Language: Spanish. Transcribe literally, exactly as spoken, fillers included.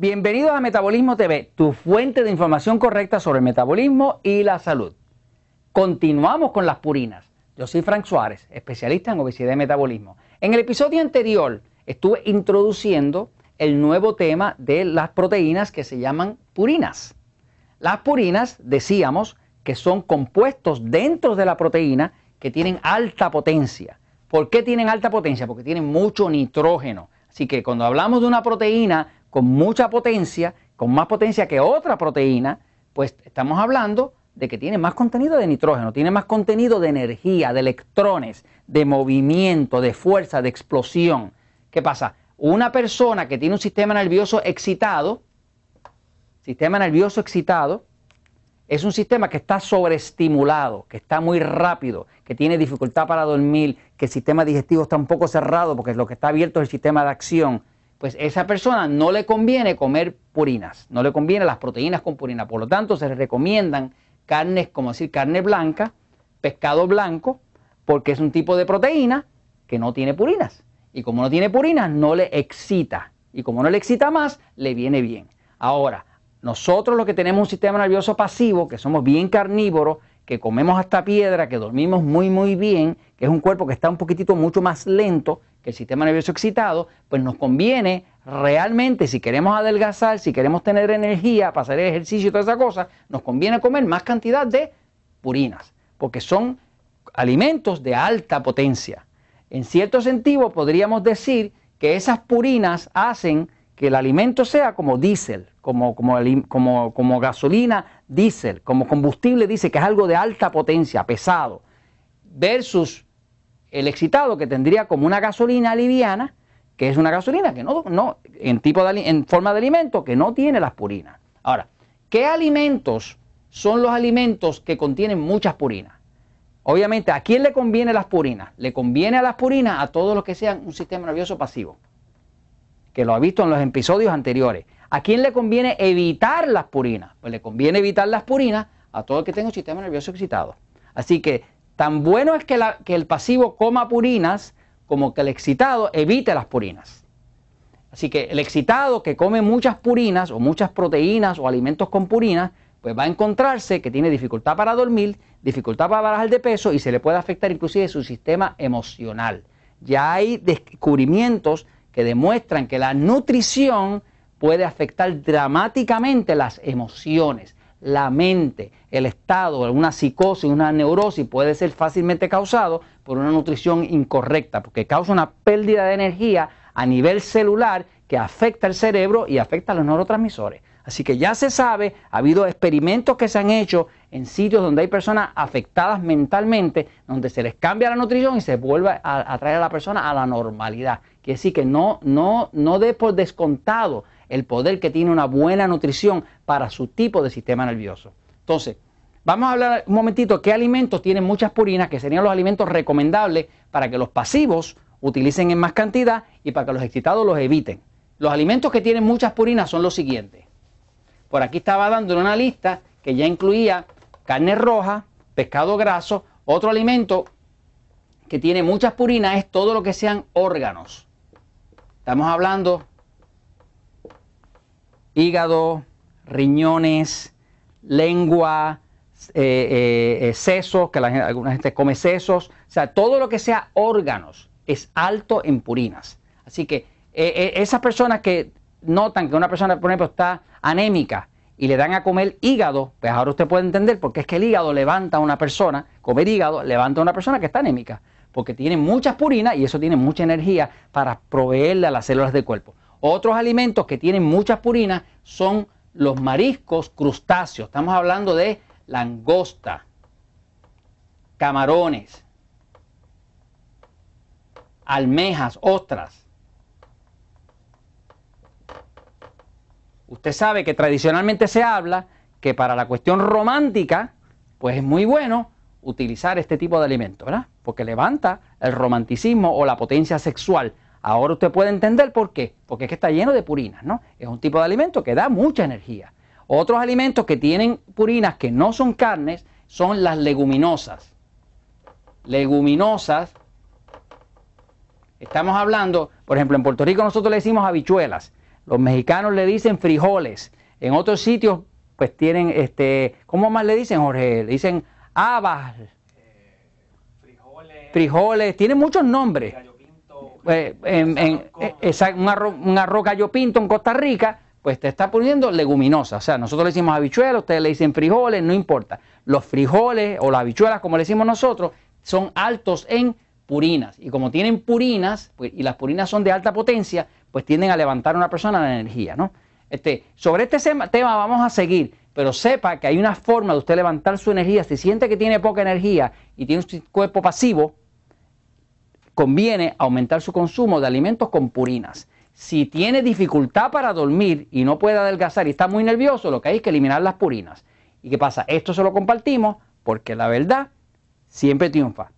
Bienvenidos a Metabolismo T V, tu fuente de información correcta sobre el metabolismo y la salud. Continuamos con las purinas. Yo soy Frank Suárez, especialista en obesidad y metabolismo. En el episodio anterior estuve introduciendo el nuevo tema de las proteínas que se llaman purinas. Las purinas, decíamos, que son compuestos dentro de la proteína que tienen alta potencia. ¿Por qué tienen alta potencia? Porque tienen mucho nitrógeno. Así que cuando hablamos de una proteína con mucha potencia, con más potencia que otra proteína, pues estamos hablando de que tiene más contenido de nitrógeno, tiene más contenido de energía, de electrones, de movimiento, de fuerza, de explosión. ¿Qué pasa? Una persona que tiene un sistema nervioso excitado, sistema nervioso excitado, es un sistema que está sobreestimulado, que está muy rápido, que tiene dificultad para dormir, que el sistema digestivo está un poco cerrado porque lo que está abierto es el sistema de acción. Pues a esa persona no le conviene comer purinas, no le conviene las proteínas con purina. Por lo tanto, se le recomiendan carnes, como decir, carne blanca, pescado blanco, porque es un tipo de proteína que no tiene purinas. Y como no tiene purinas, no le excita. Y como no le excita más, le viene bien. Ahora, nosotros los que tenemos un sistema nervioso pasivo, que somos bien carnívoros, que comemos hasta piedra, que dormimos muy muy bien, que es un cuerpo que está un poquitito mucho más lento, el sistema nervioso excitado, pues nos conviene realmente, si queremos adelgazar, si queremos tener energía, pasar el ejercicio y toda esa cosa, nos conviene comer más cantidad de purinas, porque son alimentos de alta potencia. En cierto sentido, podríamos decir que esas purinas hacen que el alimento sea como diésel, como, como, como, como gasolina diésel, como combustible diésel, que es algo de alta potencia, pesado, versus el excitado, que tendría como una gasolina liviana, que es una gasolina que no, no en, tipo de, en forma de alimento que no tiene las purinas. Ahora, ¿qué alimentos son los alimentos que contienen muchas purinas? Obviamente, ¿a quién le conviene las purinas? Le conviene a las purinas a todos los que sean un sistema nervioso pasivo, que lo ha visto en los episodios anteriores. ¿A quién le conviene evitar las purinas? Pues le conviene evitar las purinas a todo el que tenga un sistema nervioso excitado. Así que tan bueno es que, la, que el pasivo coma purinas como que el excitado evite las purinas. Así que el excitado que come muchas purinas o muchas proteínas o alimentos con purinas, pues va a encontrarse que tiene dificultad para dormir, dificultad para bajar de peso y se le puede afectar inclusive su sistema emocional. Ya hay descubrimientos que demuestran que la nutrición puede afectar dramáticamente las emociones. La mente, el estado, una psicosis, una neurosis puede ser fácilmente causado por una nutrición incorrecta, porque causa una pérdida de energía a nivel celular que afecta al cerebro y afecta a los neurotransmisores. Así que ya se sabe, ha habido experimentos que se han hecho en sitios donde hay personas afectadas mentalmente, donde se les cambia la nutrición y se vuelve a, a traer a la persona a la normalidad. Quiere decir que no, no, no dé por descontado el poder que tiene una buena nutrición para su tipo de sistema nervioso. Entonces, vamos a hablar un momentito qué alimentos tienen muchas purinas, que serían los alimentos recomendables para que los pasivos utilicen en más cantidad y para que los excitados los eviten. Los alimentos que tienen muchas purinas son los siguientes. Por aquí estaba dando una lista que ya incluía carne roja, pescado graso. Otro alimento que tiene muchas purinas es todo lo que sean órganos. Estamos hablando hígado, riñones, lengua, eh, eh, sesos, que la, alguna gente come sesos, o sea, todo lo que sea órganos es alto en purinas. Así que eh, esas personas que notan que una persona, por ejemplo, está anémica y le dan a comer hígado, pues ahora usted puede entender por qué es que el hígado levanta a una persona, comer hígado levanta a una persona que está anémica, porque tiene muchas purinas y eso tiene mucha energía para proveerle a las células del cuerpo. Otros alimentos que tienen muchas purinas son los mariscos, crustáceos. Estamos hablando de langosta, camarones, almejas, ostras. Usted sabe que tradicionalmente se habla que para la cuestión romántica, pues es muy bueno utilizar este tipo de alimentos, ¿verdad? Porque levanta el romanticismo o la potencia sexual. Ahora usted puede entender por qué, porque es que está lleno de purinas, ¿no? Es un tipo de alimento que da mucha energía. Otros alimentos que tienen purinas que no son carnes son las leguminosas. Leguminosas, estamos hablando, por ejemplo, en Puerto Rico nosotros le decimos habichuelas. Los mexicanos le dicen frijoles. En otros sitios, pues tienen, este, ¿cómo más le dicen, Jorge? Le dicen habas, eh, frijoles, frijoles, tienen muchos nombres. Gallo pinto, eh, en, en, en, esa, un, arroz, un arroz gallo pinto en Costa Rica, pues te está poniendo leguminosa. O sea, nosotros le decimos habichuelas, ustedes le dicen frijoles, no importa. Los frijoles o las habichuelas, como le decimos nosotros, son altos en purinas. Y como tienen purinas, pues, y las purinas son de alta potencia, pues tienden a levantar a una persona la energía, ¿no? Este, sobre este tema vamos a seguir, pero sepa que hay una forma de usted levantar su energía. Si siente que tiene poca energía y tiene un cuerpo pasivo, conviene aumentar su consumo de alimentos con purinas. Si tiene dificultad para dormir y no puede adelgazar y está muy nervioso, lo que hay es que eliminar las purinas. ¿Y qué pasa? Esto se lo compartimos porque la verdad siempre triunfa.